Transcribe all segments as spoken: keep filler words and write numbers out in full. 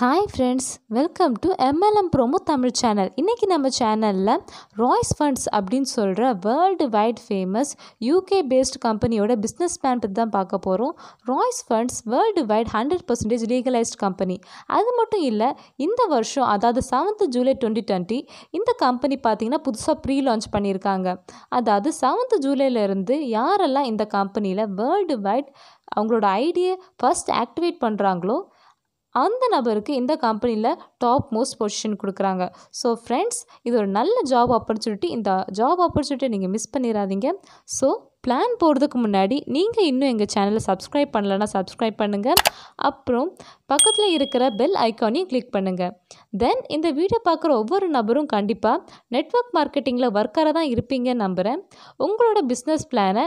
Hi friends, welcome to M L M Promo Tamil Channel. इन्नैक्कु नम्म channel Royals Funds अप्पडिनु सोल्र world wide famous U K based company ओड business plan पत्ति तान पार्क्क पोरोम. Royals Funds world wide one hundred percent legalized company. अदु मट्टुम इल्ल, इंद वर्षम अदावदु seventh July twenty twenty इंद company पात्तींगन्ना पुदुसा pre launch पण्णिरुक्कांगा. अदावदु seventh July ल इरुंदु यारेल्लाम इंद company ल world wide avangaloda idea first activate पण्றாங்களோ அந்த நபருக்கு இந்த கம்பெனியில் டாப் மோஸ்ட் பொசிஷன் கொடுக்குறாங்க. ஸோ ஃப்ரெண்ட்ஸ், இது ஒரு நல்ல ஜாப் ஆப்பர்ச்சுனிட்டி. இந்த ஜாப் ஆப்பர்ச்சுனிட்டி நீங்கள் மிஸ் பண்ணிடாதீங்க. ஸோ பிளான் போடுறதுக்கு முன்னாடி நீங்கள் இன்னும் எங்கள் சேனலை சப்ஸ்கிரைப் பண்ணலைன்னா சப்ஸ்கிரைப் பண்ணுங்கள். அப்புறம் பக்கத்தில் இருக்கிற பெல் ஐக்கானையும் கிளிக் பண்ணுங்கள். தென் இந்த வீடியோ பார்க்குற ஒவ்வொரு நபரும் கண்டிப்பாக நெட்வொர்க் மார்க்கெட்டிங்கில் ஒர்க்கராக தான் இருப்பீங்கன்னு நம்புகிறேன். உங்களோட பிஸ்னஸ் பிளானை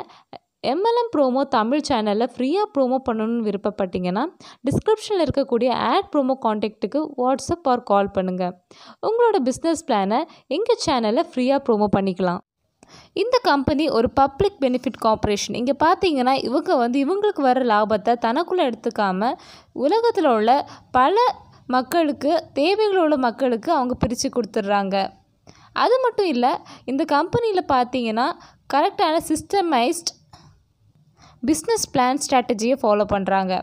M L M Promo Tamil Channel ஃப்ரீயாக ப்ரோமோ பண்ணணும்னு விருப்பப்பட்டீங்கன்னா டிஸ்கிரிப்ஷனில் இருக்கக்கூடிய ஆட் ப்ரோமோ காண்டாக்ட்டுக்கு வாட்ஸ்அப் ஆர் கால் பண்ணுங்கள். உங்களோட பிஸ்னஸ் பிளானை எங்கள் சேனலில் ஃப்ரீயாக ப்ரோமோ பண்ணிக்கலாம். இந்த கம்பெனி ஒரு பப்ளிக் பெனிஃபிட் கார்பரேஷன். இங்கே பார்த்தீங்கன்னா இவங்க வந்து இவங்களுக்கு வர லாபத்தை தனக்குள்ளே எடுத்துக்காமல் உலகத்தில் உள்ள பல மக்களுக்கு, தேவைகள் உள்ள மக்களுக்கு அவங்க பிரித்து கொடுத்துட்றாங்க. அது மட்டும் இல்லை, இந்த கம்பெனியில் பார்த்தீங்கன்னா கரெக்டான சிஸ்டமைஸ்ட் பிஸ்னஸ் பிளான் ஸ்ட்ராட்டஜியை ஃபாலோ பண்ணுறாங்க.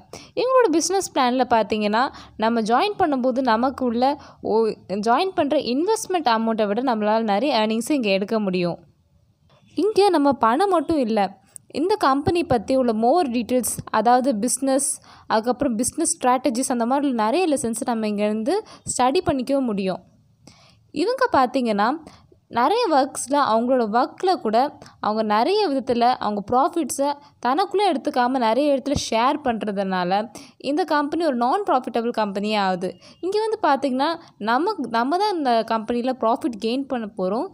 இவங்களோட பிஸ்னஸ் பிளானில் பார்த்தீங்கன்னா நம்ம ஜாயின் பண்ணும்போது நமக்கு உள்ள ஓ ஜாயின் பண்ணுற இன்வெஸ்ட்மெண்ட் அமௌண்ட்டை விட நம்மளால் நிறைய ஏர்னிங்ஸை இங்கே எடுக்க முடியும். இங்கே நம்ம பணம் மட்டும் இல்லை, இந்த கம்பெனி பற்றி உள்ள மோர் டீட்டெயில்ஸ், அதாவது பிஸ்னஸ், அதுக்கப்புறம் பிஸ்னஸ் ஸ்ட்ராட்டஜிஸ், அந்த மாதிரி நிறைய லெசன்ஸ் நம்ம இங்கேருந்து ஸ்டடி பண்ணிக்க முடியும். இவங்க பார்த்திங்கன்னா நிறைய ஒர்க்ஸில் அவங்களோட ஒர்க்கில் கூட அவங்க நிறைய விதத்தில் அவங்க ப்ராஃபிட்ஸை தனக்குள்ளே எடுத்துக்காமல் நிறைய இடத்துல ஷேர் பண்ணுறதுனால இந்த கம்பெனி ஒரு நான் ப்ராஃபிட்டபிள் கம்பெனியே ஆகுது. இங்கே வந்து பார்த்திங்கன்னா நமக்கு நம்ம தான் இந்த கம்பெனியில் ப்ராஃபிட் கெயின் பண்ண போகிறோம்.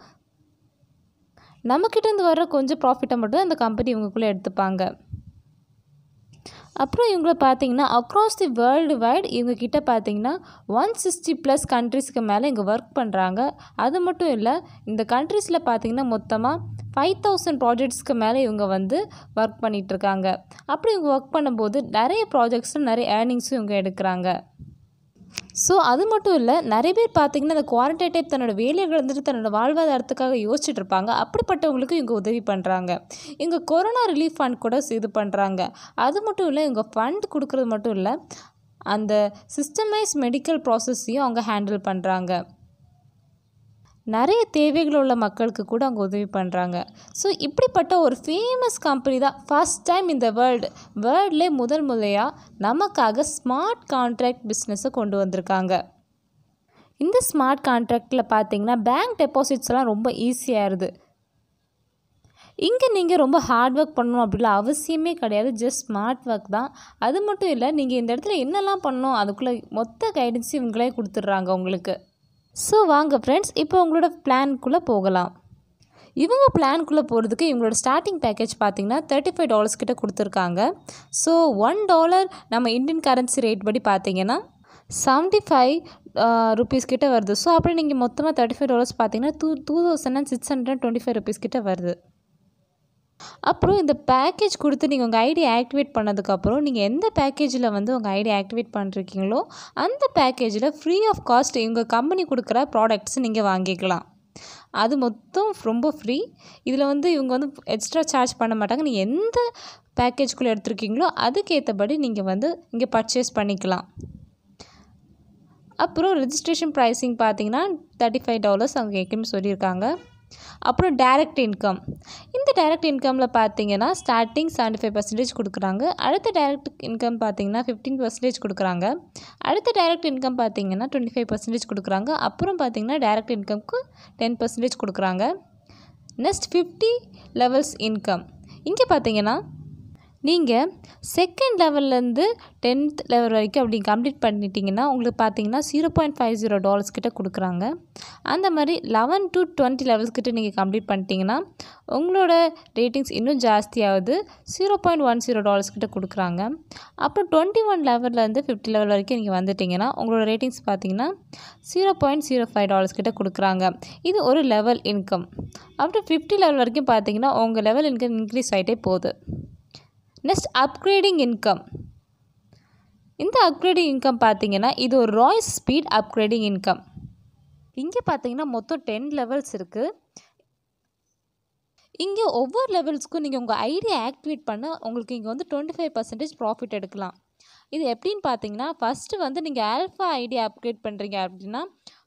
நம்மக்கிட்டேருந்து வர்ற கொஞ்சம் ப்ராஃபிட்டை மட்டும் இந்த கம்பெனி இவங்களுக்குள்ளே எடுத்துப்பாங்க. அப்புறம் இவங்கள பார்த்திங்கன்னா அக்ராஸ் தி வேர்ல்டு வைட் இவங்கக்கிட்ட பார்த்திங்கன்னா ஒன் சிக்ஸ்டி ப்ளஸ் கண்ட்ரீஸ்க்கு மேலே இங்கே ஒர்க் பண்ணுறாங்க. அது மட்டும் இல்லை, இந்த கண்ட்ரீஸில் பார்த்திங்கன்னா மொத்தமாக ஃபைவ் தௌசண்ட் ப்ராஜெக்ட்ஸ்க்கு மேலே இவங்க வந்து ஒர்க் பண்ணிகிட்ருக்காங்க. அப்படி இவங்க ஒர்க் பண்ணும்போது நிறைய ப்ராஜெக்ட்ஸும் நிறைய ஏர்னிங்ஸும் இவங்க எடுக்கிறாங்க. ஸோ அது மட்டும் இல்லை, நிறைய பேர் பார்த்திங்கன்னா அந்த குவாரண்டைன் டைப் தன்னோட வேலைகள் இருந்துட்டு தன்னோட வாழ்வாதாரத்துக்காக யோசிச்சுட்டு இருப்பாங்க. அப்படிப்பட்டவங்களுக்கு இவங்க உதவி பண்ணுறாங்க. இவங்க கொரோனா ரிலீஃப் ஃபண்ட் கூட இது பண்ணுறாங்க. அது மட்டும் இல்லை, இவங்க ஃபண்ட் கொடுக்குறது மட்டும் இல்லை, அந்த சிஸ்டமைஸ் மெடிக்கல் ப்ராசஸையும் அவங்க ஹேண்டில் பண்ணுறாங்க. நிறைய தேவைகள் உள்ள மக்களுக்கு கூட அவங்க உதவி பண்ணுறாங்க. ஸோ இப்படிப்பட்ட ஒரு ஃபேமஸ் கம்பெனி தான் ஃபர்ஸ்ட் டைம் இந்த வேர்ல்டு வேர்ல்ட்லேயே முதல் முறையாக நமக்காக ஸ்மார்ட் கான்ட்ராக்ட் பிஸ்னஸை கொண்டு வந்திருக்காங்க. இந்த ஸ்மார்ட் கான்ட்ராக்டில் பார்த்திங்கன்னா பேங்க் டெபாசிட்ஸ்லாம் ரொம்ப ஈஸியாகிடுது. இங்கே நீங்கள் ரொம்ப ஹார்ட் ஒர்க் பண்ணணும் அப்படிலாம் அவசியமே கிடையாது. ஜஸ்ட் ஸ்மார்ட் ஒர்க் தான். அது மட்டும் இல்லை, நீங்கள் இந்த இடத்துல என்னெல்லாம் பண்ணணும் அதுக்குள்ளே மொத்த கைடன்ஸ் இவங்களே கொடுத்துட்றாங்க உங்களுக்கு. ஸோ வாங்க ஃப்ரெண்ட்ஸ், இப்போ உங்களோட பிளான்குள்ளே போகலாம். இவங்க பிளான்குள்ளே போகிறதுக்கு இவங்களோட ஸ்டார்டிங் பேக்கேஜ் பார்த்திங்கன்னா தேர்ட்டி ஃபைவ் டாலர்ஸ் கிட்ட கொடுத்துருக்காங்க. ஸோ ஒன் டாலர் நம்ம இந்தியன் கரன்சி ரேட் படி பார்த்திங்கன்னா செவன்ட்டி ஃபைவ் ருபீஸ் கிட்ட வருது. ஸோ அப்படி நீங்கள் மொத்தமாக தேர்ட்டி ஃபைவ் டாலர்ஸ் பார்த்திங்கன்னா two two thousand and six hundred twenty five rupees கிட்ட வருது. அப்புறம் இந்த பேக்கேஜ் கொடுத்து நீங்கள் உங்கள் ஐடி ஆக்டிவேட் பண்ணதுக்கப்புறம் நீங்கள் எந்த பேக்கேஜில் வந்து உங்கள் ஐடி ஆக்டிவேட் பண்ணிருக்கீங்களோ அந்த பேக்கேஜில் ஃப்ரீ ஆஃப் காஸ்ட் இவங்க கம்பெனி கொடுக்குற ப்ராடக்ட்ஸ் நீங்கள் வாங்கிக்கலாம். அது மொத்தம் ரொம்ப ஃப்ரீ. இதில் வந்து இவங்க வந்து எக்ஸ்ட்ரா சார்ஜ் பண்ண மாட்டாங்க. நீங்கள் எந்த பேக்கேஜ்குள்ளே எடுத்துருக்கீங்களோ அதுக்கேற்றபடி நீங்கள் வந்து இங்கே பர்ச்சேஸ் பண்ணிக்கலாம். அப்புறம் ரெஜிஸ்ட்ரேஷன் ப்ரைஸிங் பார்த்தீங்கன்னா தேர்ட்டி ஃபைவ் டாலர்ஸ் அவங்க ஏற்கனவே சொல்லியிருக்காங்க. அப்புறம் டைரக்ட் இன்கம். இந்த டைரக்ட் இன்கமில் பார்த்தீங்கன்னா ஸ்டார்டிங் செவன்ட்டி ஃபைவ் பர்சன்டேஜ் கொடுக்குறாங்க. அடுத்த டைரக்ட் இன்கம் பார்த்தீங்கன்னா ஃபிஃப்டீன் பர்சன்டேஜ் கொடுக்குறாங்க. அடுத்த டைரக்ட் இன்கம் பார்த்தீங்கன்னா டுவெண்ட்டி ஃபைவ் பர்சன்டேஜ் கொடுக்குறாங்க. அப்புறம் பார்த்தீங்கன்னா டைரக்ட் இன்கம்க்கு டென் பர்சன்டேஜ் கொடுக்குறாங்க. Next fifty levels income. இங்கே பார்த்தீங்கன்னா நீங்கள் செகண்ட் லெவல்லேருந்து டென்த் லெவல் வரைக்கும் அப்படி கம்ப்ளீட் பண்ணிட்டீங்கன்னா உங்களுக்கு பார்த்தீங்கன்னா zero point five zero dollars கிட்ட கொடுக்குறாங்க. அந்த மாதிரி லெவன் டு டுவெண்ட்டி லெவல்ஸ் கிட்ட நீங்கள் கம்ப்ளீட் பண்ணிட்டீங்கன்னா உங்களோட ரேட்டிங்ஸ் இன்னும் ஜாஸ்தியாகுது. Zero point one zero dollars கிட்ட கொடுக்குறாங்க. அப்புறம் டுவெண்ட்டி ஒன் லெவல்லேருந்து ஃபிஃப்டி லெவல் வரைக்கும் நீங்கள் வந்துட்டிங்கன்னா உங்களோட ரேட்டிங்ஸ் பார்த்தீங்கன்னா zero point zero five dollars கிட்ட கொடுக்குறாங்க. இது ஒரு லெவல் இன்கம். அப்புறம் ஃபிஃப்டி லெவல் வரைக்கும் பார்த்தீங்கன்னா உங்கள் லெவல் இன்கம் இன்க்ரீஸ் ஆகிட்டே போகுது. Next upgrading income. இந்த அப்கிரேடிங் இன்கம் பார்த்தீங்கன்னா இது ஒரு ராயல்ஸ் ஸ்பீட் அப்கிரேடிங் இன்கம். இங்கே பார்த்தீங்கன்னா மொத்தம் டென் லெவல்ஸ் இருக்குது. இங்கே ஒவ்வொரு லெவல்ஸ்க்கும் நீங்கள் உங்கள் ஐடியா ஆக்டிவேட் பண்ண உங்களுக்கு இங்கே வந்து டுவெண்ட்டி ஃபைவ் பர்சன்டேஜ் ப்ராஃபிட் எடுக்கலாம். இது எப்படின்னு பார்த்தீங்கன்னா ஃபஸ்ட்டு வந்து நீங்கள் ஆல்ஃபா ஐடியா அப்கிரேட் பண்ணுறீங்க அப்படின்னா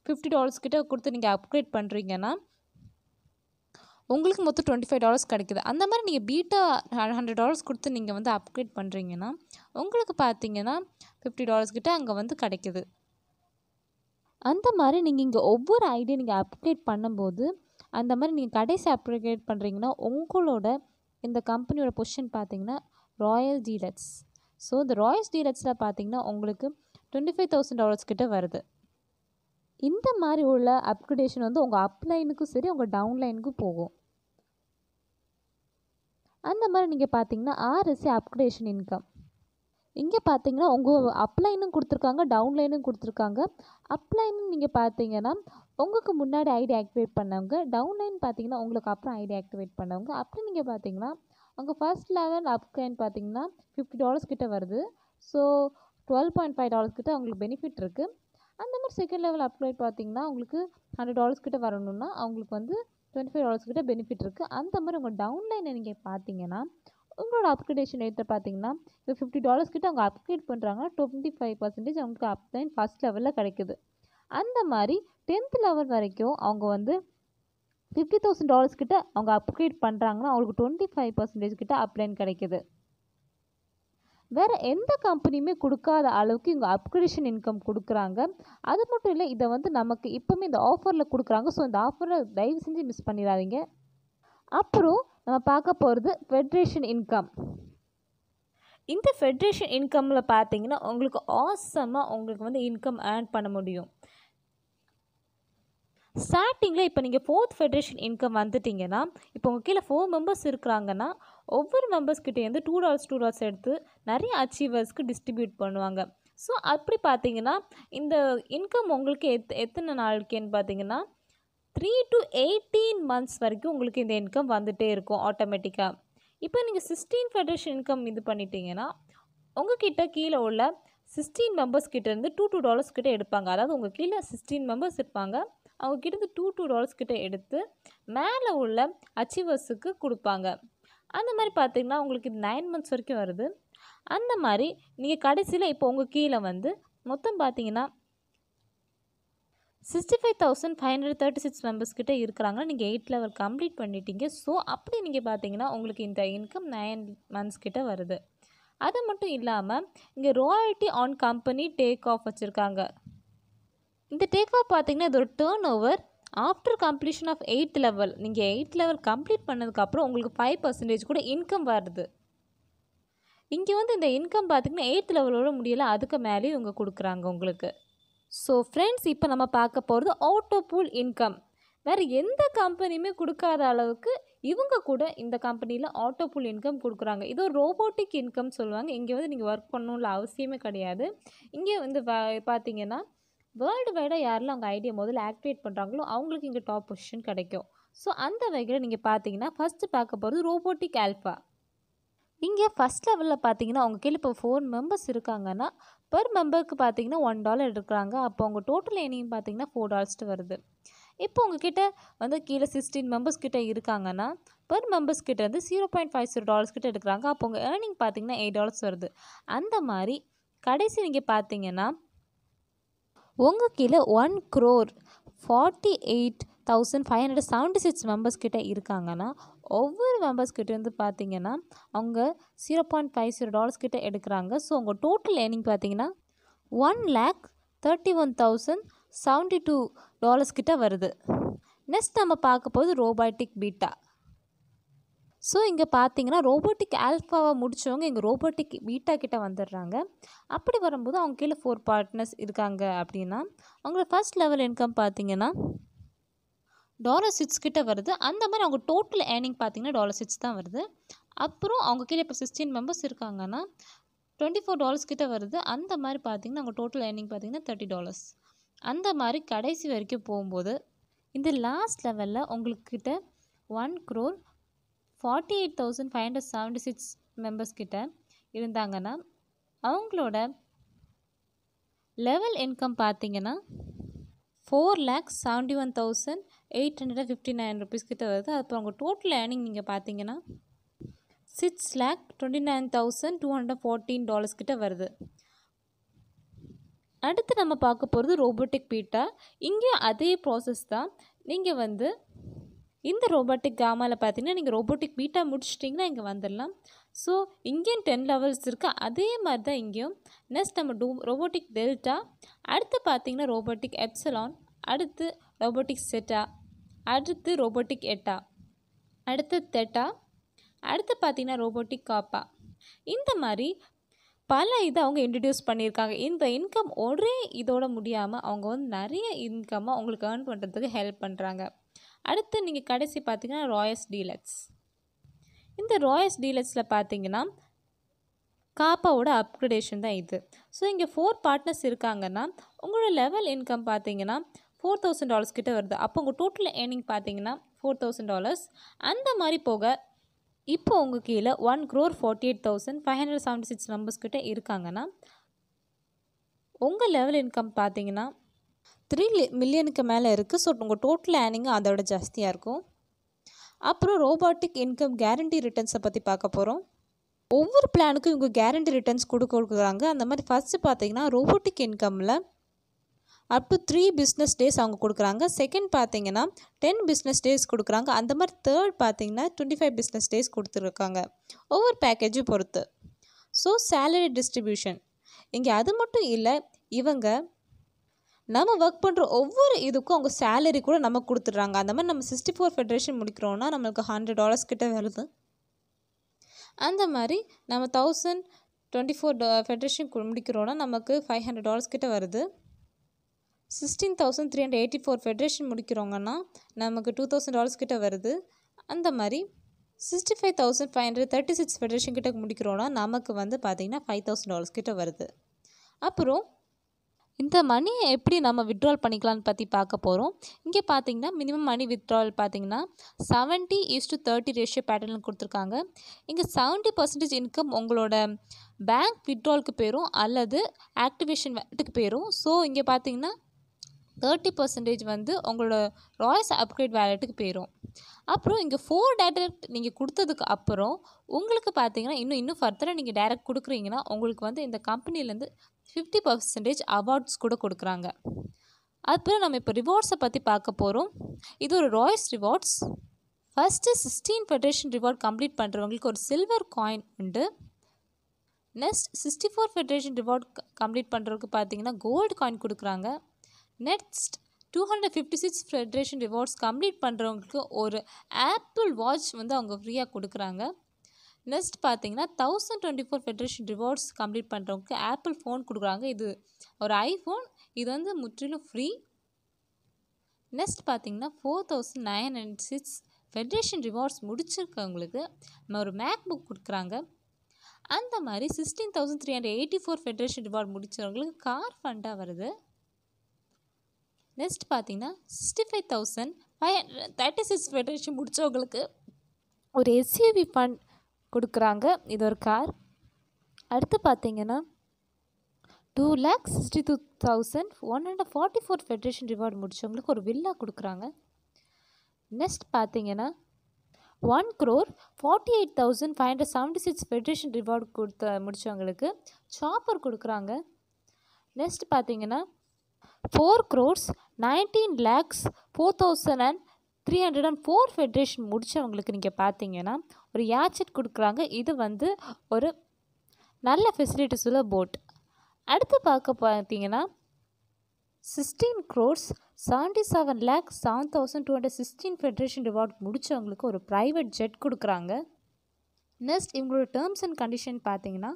ஃபிஃப்டி டாலர்ஸ் கிட்ட கொடுத்து நீங்கள் அப்கிரேட் பண்ணுறீங்கன்னா உங்களுக்கு மொத்தம் டுவெண்ட்டி ஃபைவ் டாலர்ஸ் கிடைக்குது. அந்த மாதிரி நீங்கள் பீட்டா ஹண்ட்ரட் டாலர்ஸ் கொடுத்து நீங்கள் வந்து அப்கிரேட் பண்ணுறீங்கன்னா உங்களுக்கு பார்த்தீங்கன்னா ஃபிஃப்டி டாலர்ஸ் கிட்ட அங்கே வந்து கிடைக்குது. அந்த மாதிரி நீங்கள் இங்கே ஒவ்வொரு ஐடியா நீங்கள் அப்கிரேட் பண்ணும்போது அந்த மாதிரி நீங்கள் கடைசி அப்கிரேட் பண்ணுறீங்கன்னா உங்களோட இந்த கம்பெனியோட பொசிஷன் பார்த்தீங்கன்னா ராயல் டீலர்ஸ். ஸோ இந்த ராயல்ஸ் டீலர்ஸில் பார்த்தீங்கன்னா உங்களுக்கு டுவெண்ட்டி ஃபைவ் தௌசண்ட் டாலர்ஸ் கிட்ட வருது. இந்த மாதிரி உள்ள அப்கிரேடேஷன் வந்து உங்கள் அப்லைனுக்கும் சரி உங்கள் டவுன்லைனுக்கும் போகும். அந்த மாதிரி நீங்கள் பார்த்தீங்கன்னா ஆர்எஸ்சி அப்கிரேடேஷன் இன்கம். இங்கே பார்த்தீங்கன்னா உங்கள் அப்லைனும் கொடுத்துருக்காங்க டவுன்லைனும் கொடுத்துருக்காங்க. அப்லைன்னு நீங்கள் பார்த்தீங்கன்னா உங்களுக்கு முன்னாடி ஐடி ஆக்டிவேட் பண்ணவங்க, டவுன்லைன் பார்த்தீங்கன்னா உங்களுக்கு அப்புறம் ஐடி ஆக்டிவேட் பண்ணவங்க. அப்படி நீங்கள் பார்த்தீங்கன்னா அவங்க ஃபர்ஸ்ட் லெவல் அப்லைன் பார்த்தீங்கன்னா ஃபிஃப்டி டாலர்ஸ் கிட்ட வருது. So twelve point five dollars கிட்ட அவங்களுக்கு பெனிஃபிட் இருக்குது. அந்த மாதிரி செகண்ட் லெவல் அப்ளைட் பார்த்தீங்கன்னா உங்களுக்கு ஹண்ட்ரட் டாலர்ஸ் கிட்ட வரணும்னா அவங்களுக்கு வந்து டுவெண்ட்டி ஃபைவ் டாலர்ஸ் கிட்ட பெனிஃபிட் இருக்குது. அந்த மாதிரி உங்கள் டவுன்லைனை நீங்கள் பார்த்தீங்கன்னா உங்களோட அப்கிரேடேஷன் எடுத்து பார்த்தீங்கன்னா இப்போ ஃபிஃப்டி டாலர்ஸ் கிட்ட அவங்க அப்கிரேட் பண்ணுறாங்கன்னா டுவெண்ட்டி ஃபைவ் பர்சன்டேஜ் அவங்களுக்கு அப்லைன் ஃபஸ்ட் லெவலில் கிடைக்குது. அந்த மாதிரி டென்த் லெவல் வரைக்கும் அவங்க வந்து ஃபிஃப்டி தௌசண்ட் டாலர்ஸ் கிட்ட அவங்க அப்கிரேட் பண்ணுறாங்கன்னா அவங்களுக்கு டுவெண்ட்டி ஃபைவ் பர்சன்டேஜ் கிட்ட அப்லைன் கிடைக்குது. வேறு எந்த கம்பெனியுமே கொடுக்காத அளவுக்கு இங்கே அப்கிரேஷன் இன்கம் கொடுக்குறாங்க. அது மட்டும் இல்லை, இதை வந்து நமக்கு இப்போவுமே இந்த ஆஃபரில் கொடுக்குறாங்க. ஸோ இந்த ஆஃபரை தயவு செஞ்சு மிஸ் பண்ணிடாதீங்க. அப்புறம் நம்ம பார்க்க போகிறது ஃபெட்ரேஷன் இன்கம். இந்த ஃபெட்ரேஷன் இன்கம்மில் பார்த்தீங்கன்னா உங்களுக்கு ஆசமாக உங்களுக்கு வந்து இன்கம் ஏர்ன் பண்ண முடியும். ஸ்டார்டிங்கில் இப்போ நீங்கள் ஃபோர்த் ஃபெட்ரேஷன் இன்கம் வந்துட்டிங்கன்னா இப்போ உங்கள் கீழே ஃபோர் மெம்பர்ஸ் இருக்கிறாங்கன்னா ஒவ்வொரு மெம்பர்ஸ்கிட்டேருந்து டூ டாலர்ஸ் டூ டாலர்ஸ் எடுத்து நிறைய அச்சீவர்ஸ்க்கு டிஸ்ட்ரிபியூட் பண்ணுவாங்க. ஸோ அப்படி பார்த்தீங்கன்னா இந்த இன்கம் உங்களுக்கு எத் எத்தனை நாளுக்குன்னு பார்த்தீங்கன்னா த்ரீ டு எயிட்டீன் மந்த்ஸ் வரைக்கும் உங்களுக்கு இந்த இன்கம் வந்துகிட்டே இருக்கும் ஆட்டோமேட்டிக்காக. இப்போ நீங்கள் சிக்ஸ்டீன் ஃபெட்ரேஷன் இன்கம் இது பண்ணிட்டீங்கன்னா உங்கள்கிட்ட கீழே உள்ள சிக்ஸ்டீன் மெம்பர்ஸ் கிட்டேருந்து டூ டூ டாலர்ஸ் கிட்டே எடுப்பாங்க. அதாவது உங்கள் கீழே சிக்ஸ்டீன் மெம்பர்ஸ் இருப்பாங்க, அவங்க கிட்டேருந்து டூ டூ டாலர்ஸ் கிட்டே எடுத்து மேலே உள்ள அச்சீவர்ஸுக்கு கொடுப்பாங்க. அந்த மாதிரி பார்த்திங்கன்னா உங்களுக்கு இது நைன் மந்த்ஸ் வரைக்கும் வருது. அந்த மாதிரி நீங்கள் கடைசியில் இப்போ உங்கள் கீழே வந்து மொத்தம் பார்த்தீங்கன்னா sixty five thousand five hundred thirty six members கிட்டே இருக்கிறாங்கன்னா நீங்கள் எயிட் லெவல் கம்ப்ளீட் பண்ணிட்டீங்க. ஸோ அப்படி நீங்கள் பார்த்தீங்கன்னா உங்களுக்கு இந்த இன்கம் நைன் மந்த்ஸ் கிட்டே வருது. அது மட்டும் இல்லாமல் இங்கே royalty on company take off வச்சுருக்காங்க. இந்த டேக் ஆஃப் பார்த்தீங்கன்னா இது ஒரு turn over after completion of eight level. நீங்கள் எயிட் லெவல் கம்ப்ளீட் பண்ணதுக்கப்புறம் உங்களுக்கு ஃபைவ் பர்சன்டேஜ் கூட இன்கம் வருது. இங்கே வந்து இந்த இன்கம் பார்த்திங்கன்னா எயித் லெவலோட முடியலை, அதுக்கு மேலேயும் இவங்க கொடுக்குறாங்க உங்களுக்கு. ஸோ ஃப்ரெண்ட்ஸ், இப்போ நம்ம பார்க்க போகிறது ஆட்டோ பூல் இன்கம். வேறு எந்த கம்பெனியுமே கொடுக்காத அளவுக்கு இவங்க கூட இந்த கம்பெனியில் ஆட்டோ பூல் இன்கம் கொடுக்குறாங்க. இது ஒரு ரோபோட்டிக் இன்கம் சொல்லுவாங்க. இங்கே வந்து நீங்கள் ஒர்க் பண்ணணும்ல அவசியமே கிடையாது. இங்கே வந்து பார்த்தீங்கன்னா வேர்ல்டு வைடாக யாரெல்லாம் அவங்க ஐடியா முதல்ல ஆக்டிவேட் பண்ணுறாங்களோ அவங்களுக்கு இங்கே டாப் பொசிஷன் கிடைக்கும். ஸோ அந்த வகையில் நீங்கள் பார்த்தீங்கன்னா ஃபஸ்ட்டு பார்க்க போகிறது ரோபோட்டிக் ஆல்ஃபா. இங்கே ஃபஸ்ட் லெவலில் பார்த்தீங்கன்னா அவங்க கீழே இப்போ ஃபோர் மெம்பர்ஸ் இருக்காங்கன்னா பெர் மெம்பருக்கு பார்த்தீங்கன்னா ஒன் டாலர் எடுக்கிறாங்க. அப்போ அவங்க டோட்டல் ஏர்னிங் பார்த்தீங்கன்னா ஃபோர் டாலர்ஸ்ட்டு வருது. இப்போ உங்ககிட்ட வந்து கீழே சிக்ஸ்டீன் மெம்பர்ஸ் கிட்டே இருக்காங்கன்னா பெர் மெம்பர்ஸ் கிட்ட வந்து zero point five zero dollars கிட்டே எடுக்கிறாங்க. அப்போ உங்கள் ஏர்னிங் பார்த்தீங்கன்னா எயிட் டாலர்ஸ் வருது. அந்த மாதிரி கடைசி நீங்கள் பார்த்தீங்கன்னா உங்கள் கீழே one crore forty eight thousand five hundred seventy six மெம்பர்ஸ்கிட்ட இருக்காங்கன்னா ஒவ்வொரு மெம்பர்ஸ்கிட்டேருந்து பார்த்தீங்கன்னா அவங்க zero point five zero dollars கிட்டே எடுக்கிறாங்க. ஸோ உங்கள் டோட்டல் ஏர்னிங் பார்த்தீங்கன்னா one lakh thirty one thousand seventy two dollars கிட்டே வருது. நெக்ஸ்ட் நம்ம பார்க்க போகுது ரோபோட்டிக் பீட்டா. ஸோ இங்கே பார்த்தீங்கன்னா ரோபோட்டிக் ஆல்ஃபாவை முடித்தவங்க இங்கே ரோபோட்டிக் பீட்டா கிட்டே வந்துடுறாங்க. அப்படி வரும்போது அவங்க கீழே ஃபோர் பார்ட்னர்ஸ் இருக்காங்க அப்படின்னா அவங்களோட ஃபஸ்ட் லெவல் இன்கம் பார்த்தீங்கன்னா டாலர் சிக்ஸ் கிட்டே வருது. அந்த மாதிரி அவங்க டோட்டல் ஏர்னிங் பார்த்தீங்கன்னா டாலர் சிக்ஸ் தான் வருது. அப்புறம் அவங்க கீழே இப்போ சிக்ஸ்டீன் மெம்பர்ஸ் இருக்காங்கன்னா டுவெண்ட்டி ஃபோர் டாலர்ஸ் கிட்டே வருது. அந்த மாதிரி பார்த்தீங்கன்னா அவங்க டோட்டல் ஏர்னிங் பார்த்தீங்கன்னா தேர்ட்டி டாலர்ஸ். அந்த மாதிரி கடைசி வரைக்கும் போகும்போது இந்த லாஸ்ட் லெவலில் உங்களுக்கிட்ட one crore forty eight thousand five hundred seventy six members கிட்ட இருந்தாங்கன்னா அவங்களோட level income பார்த்தீங்கன்னா four lakh seventy-one thousand eight hundred fifty-nine rupees கிட்ட வருது. அப்போ உங்க total earning நீங்க பாத்தீங்கன்னா six lakh twenty-nine thousand two hundred fourteen dollars கிட்ட வருது. அடுத்து நம்ம பார்க்க போறது robotic pita. இங்க அதே process தான். நீங்க வந்து இந்த robotic gamma ல பாத்தீங்கன்னா நீங்க robotic beta முடிச்சிட்டிங்கனா இங்க வந்தறலாம். சோ இங்க ten levels இருக்கு. அதே மாதிரி தான் இங்கேயும். நெக்ஸ்ட் நம்ம robotic delta, அடுத்து பாத்தீங்கன்னா robotic epsilon, அடுத்து robotic zeta, அடுத்து robotic eta, அடுத்து theta, அடுத்து பாத்தீங்கன்னா robotic kappa. இந்த மாதிரி பல இதை அவங்க இன்ட்ரடியூஸ் பண்ணியிருக்காங்க. இந்த இன்கம் ஒரே இதோட முடியாமல் அவங்க வந்து நிறைய இன்கம்மாக அவங்களுக்கு ஏர்ன் பண்ணுறதுக்கு ஹெல்ப் பண்ணுறாங்க. அடுத்து நீங்கள் கடைசி பார்த்தீங்கன்னா ராயல்ஸ் டீலக்ஸ். இந்த ராயல்ஸ் டீலக்ஸில் பார்த்தீங்கன்னா காப்பாவோட அப்கிரேடேஷன் தான் இது. ஸோ இங்கே ஃபோர் பார்ட்னர்ஸ் இருக்காங்கன்னா உங்களோட லெவல் இன்கம் பார்த்தீங்கன்னா ஃபோர் தௌசண்ட் டாலர்ஸ் கிட்ட வருது. அப்போ உங்கள் டோட்டல் ஏர்னிங் பார்த்தீங்கன்னா ஃபோர் தௌசண்ட் டாலர்ஸ். அந்த மாதிரி போக இப்போ உங்கள் கீழே one crore forty eight thousand five hundred seventy six மெம்பர்ஸ்கிட்ட இருக்காங்கன்னா உங்கள் லெவல் இன்கம் பார்த்தீங்கன்னா த்ரீ மில்லியனுக்கு மேலே இருக்குது. ஸோ உங்கள் டோட்டல் ஏர்னிங் அதோட ஜாஸ்தியாக இருக்கும். அப்புறம் ரோபாட்டிக் இன்கம் கேரண்டி ரிட்டர்ன்ஸை பற்றி பார்க்க போகிறோம். ஒவ்வொரு பிளானுக்கும் இவங்க கேரண்டி ரிட்டர்ன்ஸ் கொடுக்க கொடுக்குறாங்க. அந்த மாதிரி ஃபஸ்ட்டு பார்த்தீங்கன்னா ரோபோட்டிக் இன்கமில் up to three business days அவங்க கொடுக்குறாங்க. செகண்ட் பார்த்தீங்கன்னா டென் பிஸ்னஸ் டேஸ் கொடுக்குறாங்க. அந்த மாதிரி தேர்ட் பார்த்தீங்கன்னா டுவெண்ட்டி ஃபைவ் பிஸ்னஸ் டேஸ் கொடுத்துருக்காங்க ஒவ்வொரு பேக்கேஜும் பொறுத்து. ஸோ சேலரி டிஸ்ட்ரிபியூஷன் இங்கே அது மட்டும் இல்லை, இவங்க நம்ம ஒர்க் பண்ணுற ஒவ்வொரு இதுக்கும் அவங்க சேலரி கூட நமக்கு கொடுத்துட்றாங்க. அந்த மாதிரி நம்ம சிக்ஸ்டி ஃபோர் ஃபெடரேஷன் முடிக்கிறோன்னா நம்மளுக்கு ஹண்ட்ரட் டாலர்ஸ் கிட்ட வருது. அந்த மாதிரி நம்ம தௌசண்ட் டுவெண்ட்டி ஃபோர் ஃபெடரேஷன் முடிக்கிறோன்னா நமக்கு ஃபைவ் ஹண்ட்ரட் டாலர்ஸ் கிட்ட வருது. Sixteen thousand three hundred eighty four federation முடிக்கிறோங்கன்னா நமக்கு டூ தௌசண்ட் டாலர்ஸ் கிட்ட வருது. அந்த மாதிரி sixty five thousand five hundred thirty six federation கிட்ட முடிக்கிறோன்னா நமக்கு வந்து பார்த்திங்கன்னா ஃபைவ் தௌசண்ட் டாலர்ஸ் கிட்ட வருது. அப்புறம் இந்த மணியை எப்படி நம்ம வித்ட்ரால் பண்ணிக்கலான்னு பற்றி பார்க்க போகிறோம். இங்கே பார்த்தீங்கன்னா மினிமம் மணி வித்ட்ரால் பார்த்தீங்கன்னா seventy is to thirty ratio pattern கொடுத்துருக்காங்க. இங்கே செவன்ட்டி பர்சன்டேஜ் இன்கம் உங்களோட பேங்க் வித்ட்ராலுக்கு போயிடும் அல்லது ஆக்டிவேஷன் வேட்டுக்கு போயிடும். ஸோ இங்கே பார்த்தீங்கன்னா தேர்ட்டி பர்சன்டேஜ் வந்து உங்களோட ராயல்ஸ் அப்கிரேட் வேலெட்டுக்கு போயிடும். அப்புறம் இங்கே ஃபோர் டேரக்ட் நீங்கள் கொடுத்ததுக்கு அப்புறம் உங்களுக்கு பார்த்தீங்கன்னா இன்னும் இன்னும் ஃபர்தராக நீங்கள் டேரக்ட் கொடுக்குறீங்கன்னா உங்களுக்கு வந்து இந்த கம்பெனிலேருந்து ஃபிஃப்டி பர்சன்டேஜ் அவார்ட்ஸ் கூட கொடுக்குறாங்க. அதுக்கப்புறம் நம்ம இப்போ ரிவார்ட்ஸை பற்றி பார்க்க போகிறோம். இது ஒரு royals rewards. First sixteen federation reward complete பண்ணுறவங்களுக்கு ஒரு சில்வர் காயின் உண்டு. Next sixty four federation reward complete பண்ணுறவங்களுக்கு பார்த்தீங்கன்னா கோல்டு காயின் கொடுக்குறாங்க. Next two hundred fifty six federation rewards complete பண்ணுறவங்களுக்கு ஒரு ஆப்பிள் வாட்ச் வந்து அவங்க ஃப்ரீயாக கொடுக்குறாங்க. நெக்ஸ்ட் பார்த்தீங்கன்னா thousand twenty four federation rewards complete பண்ணுறவங்களுக்கு ஆப்பிள் ஃபோன் கொடுக்குறாங்க. இது ஒரு ஐஃபோன், இது வந்து முற்றிலும் ஃப்ரீ. நெக்ஸ்ட் பார்த்தீங்கன்னா four thousand nine hundred six federation rewards முடிச்சிருக்கவங்களுக்கு நம்ம ஒரு மேக் புக் கொடுக்குறாங்க. அந்த மாதிரி sixteen thousand three hundred eighty four federation reward முடிச்சவங்களுக்கு கார் ஃபண்டாக வருது. நெக்ஸ்ட் பார்த்தீங்கன்னா sixty five thousand five hundred thirty six federation முடித்தவங்களுக்கு ஒரு எஸ்யூவி ஃபண்ட் கொடுக்குறாங்க. இது ஒரு கார். அடுத்து பார்த்தீங்கன்னா two lakh sixty two thousand one hundred forty four federation reward முடித்தவங்களுக்கு ஒரு வில்லா கொடுக்குறாங்க. நெக்ஸ்ட் பார்த்தீங்கன்னா one crore forty eight thousand five hundred seventy six federation reward கொடுத்த முடித்தவங்களுக்கு சாப்பர் கொடுக்குறாங்க. நெக்ஸ்ட் பார்த்தீங்கன்னா four crores nineteen lakhs four thousand and three hundred and four federation முடித்தவங்களுக்கு நீங்கள் பார்த்தீங்கன்னா ஒரு யாச்செட் கொடுக்குறாங்க. இது வந்து ஒரு நல்ல ஃபெசிலிட்டிஸ் உள்ள போட். அடுத்து பார்க்க பார்த்தீங்கன்னா sixteen crores seventy seven lakhs seven thousand two hundred sixteen federation reward முடித்தவங்களுக்கு ஒரு ப்ரைவேட் ஜெட் கொடுக்குறாங்க. நெக்ஸ்ட் இவங்களோட டேர்ம்ஸ் அண்ட் கண்டிஷன் பார்த்தீங்கன்னா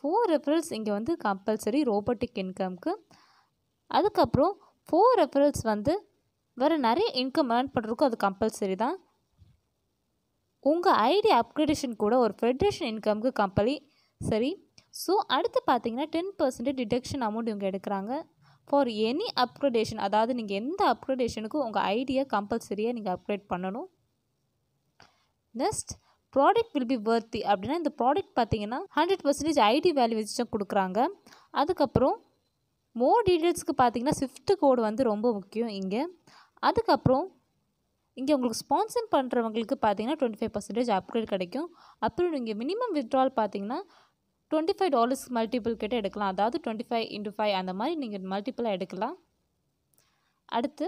ஃபோர் ரெஃபரல்ஸ் இங்கே வந்து கம்பல்சரி ரோபோட்டிக் இன்கம்க்கு. அதுக்கப்புறம் ஃபோர் ரெஃபரல்ஸ் வந்து வேறு நிறைய இன்கம் ஏர்ன் பண்ணுறதுக்கும் அது கம்பல்சரி தான். உங்கள் ஐடி அப்கிரேடேஷன் கூட ஒரு ஃபெடரேஷன் இன்கம்க்கு கம்பெனி சரி. ஸோ அடுத்து பார்த்தீங்கன்னா டென் பர்சன்டேஜ் டிடக்ஷன் அமௌண்ட் இவங்க எடுக்கிறாங்க ஃபார் எனி அப்கிரேடேஷன். அதாவது நீங்கள் எந்த அப்கிரேடேஷனுக்கும் உங்கள் ஐடியை கம்பல்சரியாக நீங்கள் அப்கிரேட் பண்ணணும். Next product will be worthy அப்படின்னா இந்த ப்ராடக்ட் பார்த்தீங்கன்னா ஹண்ட்ரட் பர்சன்டேஜ் ஐடி வேல்யூ வச்சு கொடுக்குறாங்க. அதுக்கப்புறம் मोर डीटेल्सुक्ku पातीங்கன்னா स्विफ्ट कोड வந்து ரொம்ப முக்கியம் இங்க. அதுக்கு அப்புறம் இங்க உங்களுக்கு ஸ்பான்சர் பண்றவங்களுக்கு பாத்தீங்கன்னா twenty-five percent அப்கிரேட் கிடைக்கும். அப்புறம் நீங்க மினிமம் withdrawal பாத்தீங்கன்னா twenty-five dollars மல்டிபிள் கிட்ட எடுக்கலாம். அதாவது twenty-five into five அந்த மாதிரி நீங்க மல்டிபிளா எடுக்கலாம். அடுத்து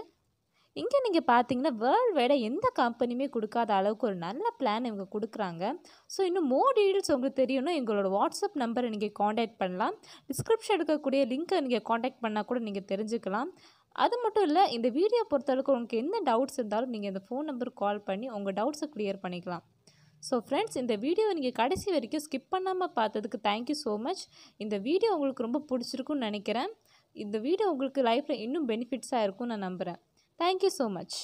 இங்கே நீங்கள் பார்த்தீங்கன்னா வேர்ல்டு வைடாக எந்த கம்பெனியுமே கொடுக்காத அளவுக்கு ஒரு நல்ல பிளான் இவங்க கொடுக்குறாங்க. ஸோ இன்னும் மோர் டீட்டெயில்ஸ் உங்களுக்கு தெரியணும் எங்களோட வாட்ஸ்அப் நம்பரை நீங்கள் காண்டாக்ட் பண்ணலாம். டிஸ்கிரிப்ஷன் எடுக்கக்கூடிய லிங்க்கை நீங்கள் காண்டாக்ட் பண்ணால் கூட நீங்கள் தெரிஞ்சுக்கலாம். அது மட்டும் இல்லை, இந்த வீடியோ பொறுத்தளவுக்கு உங்களுக்கு என்ன டவுட்ஸ் இருந்தாலும் நீங்கள் இந்த ஃபோன் நம்பருக்கு கால் பண்ணி உங்கள் டவுட்ஸை கிளியர் பண்ணிக்கலாம். ஸோ ஃப்ரெண்ட்ஸ், இந்த வீடியோவை நீங்கள் கடைசி வரைக்கும் ஸ்கிப் பண்ணாமல் பார்த்ததுக்கு தேங்க்யூ ஸோ மச். இந்த வீடியோ உங்களுக்கு ரொம்ப பிடிச்சிருக்குன்னு நினைக்கிறேன். இந்த வீடியோ உங்களுக்கு லைஃப்பில் இன்னும் பெனிஃபிட்ஸாக இருக்கும்னு நான் நம்புகிறேன். Thank you so much.